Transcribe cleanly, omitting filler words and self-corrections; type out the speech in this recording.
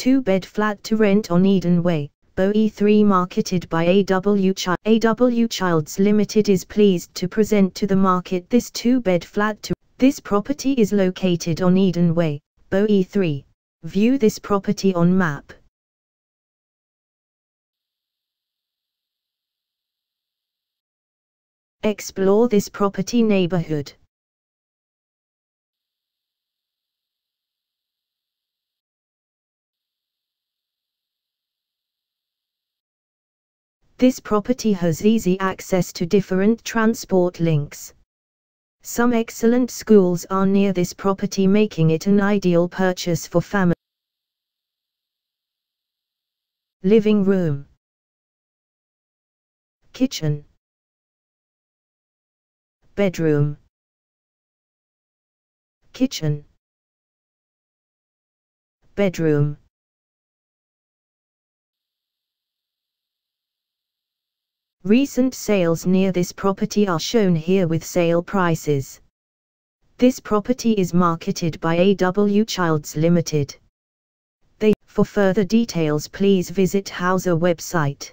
two-bed flat to rent on Eden Way, Bow E3, marketed by AW Childs Limited, is pleased to present to the market this two-bed flat to. This property is located on Eden Way, Bow E3. View this property on map. Explore this property neighborhood. This property has easy access to different transport links. Some excellent schools are near this property, making it an ideal purchase for families. Living room, kitchen, bedroom, kitchen, bedroom. Recent sales near this property are shown here with sale prices. This property is marketed by AW Childs Limited. For further details, please visit Hauser website.